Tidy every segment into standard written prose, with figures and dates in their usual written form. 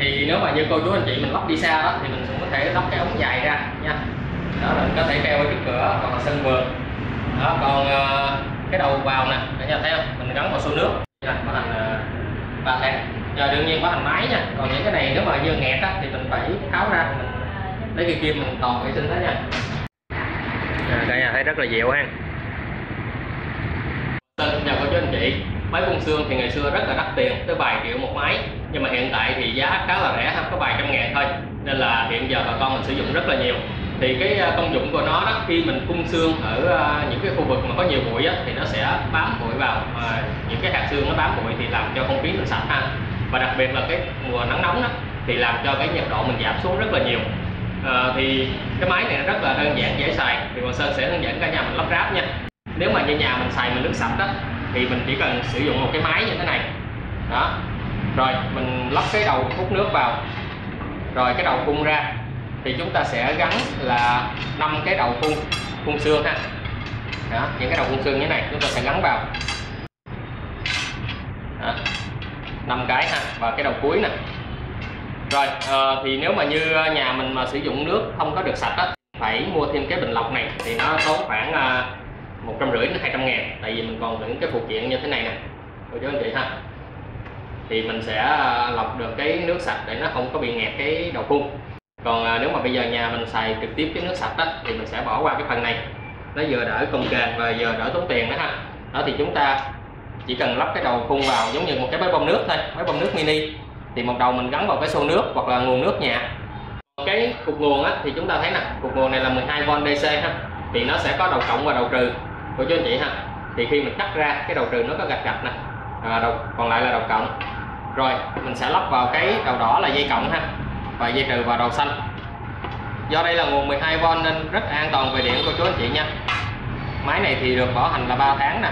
thì nếu mà như cô chú anh chị mình lắp đi xa đó thì mình cũng có thể lắp cái ống dài ra nha, đó mình có thể treo ở trước cửa hoặc là sân vườn đó. Còn cái đầu vào nè, cả nhà thấy không, mình gắn vào xô nước nha, bảo hành 3 tháng. Giờ đương nhiên bảo hành máy nha, còn những cái này nếu mà như nghẹt á thì mình phải tháo ra, mình lấy cái kim mình tọt vệ sinh đó nha. Cả nhà thấy rất là dịu ha. Chào cô chú anh chị, máy bung xương thì ngày xưa rất là đắt tiền, tới vài triệu một máy, nhưng mà hiện tại thì giá khá là rẻ, có vài trăm ngàn thôi, nên là hiện giờ bà con mình sử dụng rất là nhiều. Thì cái công dụng của nó đó, khi mình bung xương ở những cái khu vực mà có nhiều bụi á, thì nó sẽ bám bụi vào, những cái hạt xương nó bám bụi thì làm cho không khí mình sạch ha. Và đặc biệt là cái mùa nắng nóng đó, thì làm cho cái nhiệt độ mình giảm xuống rất là nhiều. Thì cái máy này rất là đơn giản dễ xài, thì Hoàng Sơn sẽ hướng dẫn cả nhà mình lắp ráp nha. Nếu mà như nhà mình xài mình nước sạch đó thì mình chỉ cần sử dụng một cái máy như thế này đó, rồi mình lắp cái đầu hút nước vào, rồi cái đầu phun ra, thì chúng ta sẽ gắn là 5 cái đầu phun xương ha. Đó, những cái đầu phun xương như thế này chúng ta sẽ gắn vào đó, 5 cái ha, và cái đầu cuối nè. Rồi thì nếu mà như nhà mình mà sử dụng nước không có được sạch á, phải mua thêm cái bình lọc này thì nó tốn khoảng 150 đến 200 ngàn, tại vì mình còn những cái phụ kiện như thế này nè cô chú anh chị ha, thì mình sẽ lọc được cái nước sạch để nó không có bị nghẹt cái đầu phun. Còn nếu mà bây giờ nhà mình xài trực tiếp cái nước sạch đó thì mình sẽ bỏ qua cái phần này, nó vừa đỡ công kềnh và vừa đỡ tốn tiền đó ha. Đó thì chúng ta chỉ cần lắp cái đầu phun vào giống như một cái máy bơm nước thôi, máy bơm nước mini, thì một đầu mình gắn vào cái xô nước hoặc là nguồn nước nhà. Cái cục nguồn á, thì chúng ta thấy nè, cục nguồn này là 12V DC ha, thì nó sẽ có đầu cộng và đầu trừ của chú anh chị ha. Thì khi mình cắt ra cái đầu trừ nó có gạch gạch nè, còn lại là đầu cộng. Rồi mình sẽ lắp vào cái đầu đỏ là dây cộng ha, và dây trừ vào đầu xanh. Do đây là nguồn 12V nên rất an toàn về điện của chú anh chị nha. Máy này thì được bảo hành là 3 tháng nè.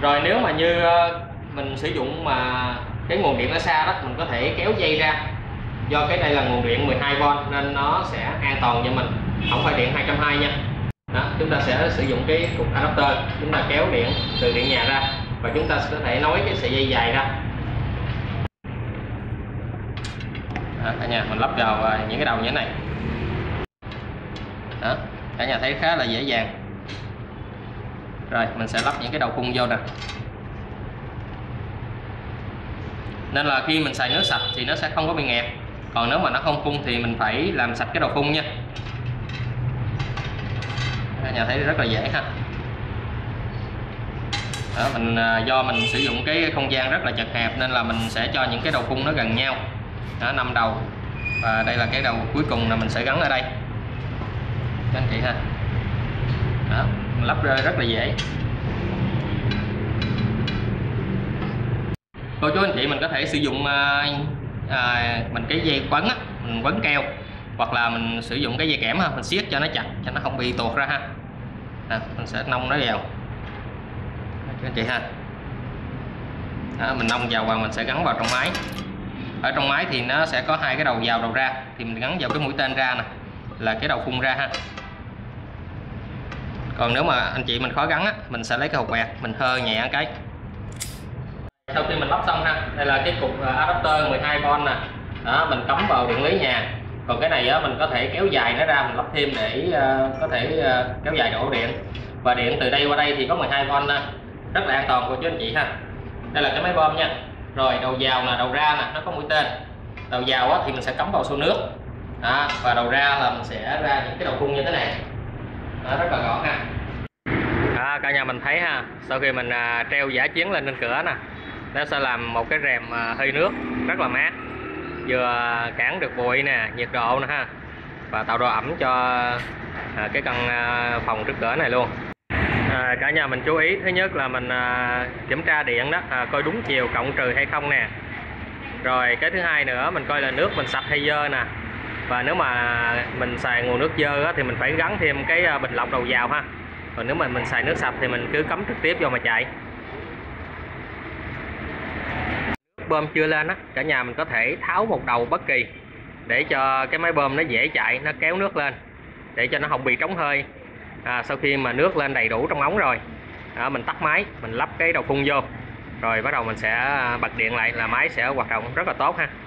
Rồi nếu mà như mình sử dụng mà cái nguồn điện ở xa đó, mình có thể kéo dây ra, do cái đây là nguồn điện 12V nên nó sẽ an toàn cho mình, không phải điện 220 nha. Đó, chúng ta sẽ sử dụng cái cục adapter, chúng ta kéo điện từ điện nhà ra và chúng ta có thể nối cái sợi dây dài ra. Đó, cả nhà mình lắp vào những cái đầu như thế này. Đó, cả nhà thấy khá là dễ dàng. Rồi mình sẽ lắp những cái đầu phun vô nè. Nên là khi mình xài nước sạch thì nó sẽ không có bị nghẹt. Còn nếu mà nó không phun thì mình phải làm sạch cái đầu phun nha. Cả nhà thấy rất là dễ ha. Đó, do mình sử dụng cái không gian rất là chật hẹp nên là mình sẽ cho những cái đầu phun nó gần nhau. Đó, 5 đầu. Và đây là cái đầu cuối cùng là mình sẽ gắn ở đây. Các anh chị ha. Đó, lắp ra rất là dễ. Cô chú anh chị mình có thể sử dụng mình cái dây quấn á, mình quấn keo, hoặc là mình sử dụng cái dây kẽm ha, mình siết cho nó chặt cho nó không bị tuột ra ha. À, mình sẽ nong nó vào chú anh chị ha. Đó, mình nong vào và mình sẽ gắn vào trong máy. Ở trong máy thì nó sẽ có 2 cái đầu vào đầu ra, thì mình gắn vào cái mũi tên ra nè là cái đầu phun ra ha. Còn nếu mà anh chị mình khó gắn á, mình sẽ lấy cái hột quẹt mình hơ nhẹ cái. Sau khi mình lắp xong ha, đây là cái cục adapter 12V nè. Đó, mình cắm vào điện lưới nhà. Còn cái này á, mình có thể kéo dài nó ra, mình lắp thêm để có thể kéo dài ổ điện. Và điện từ đây qua đây thì có 12V nè. Rất là an toàn của chú anh chị ha. Đây là cái máy bơm nha. Rồi đầu vào là đầu ra nè, nó có mũi tên. Đầu vào á, thì mình sẽ cắm vào xô nước. Đó, và đầu ra là mình sẽ ra những cái đầu phun như thế này. Đó, rất là gọn ha. Đó, cả nhà mình thấy ha, sau khi mình treo giả chiến lên trên cửa nè, nó sẽ làm một cái rèm hơi nước rất là mát, vừa cản được bụi nè, nhiệt độ nè ha, và tạo độ ẩm cho cái căn phòng trước cửa này luôn. Cả nhà mình chú ý, thứ nhất là mình kiểm tra điện đó, coi đúng chiều cộng trừ hay không nè. Rồi cái thứ hai nữa mình coi là nước mình sạch hay dơ nè. Và nếu mà mình xài nguồn nước dơ á, thì mình phải gắn thêm cái bình lọc đầu vào ha. Còn nếu mà mình xài nước sạch thì mình cứ cắm trực tiếp vô mà chạy. Bơm chưa lên á, cả nhà mình có thể tháo một đầu bất kỳ để cho cái máy bơm nó dễ chạy, nó kéo nước lên để cho nó không bị trống hơi. Sau khi mà nước lên đầy đủ trong ống rồi, mình tắt máy, mình lắp cái đầu phun vô, rồi bắt đầu mình sẽ bật điện lại là máy sẽ hoạt động rất là tốt ha.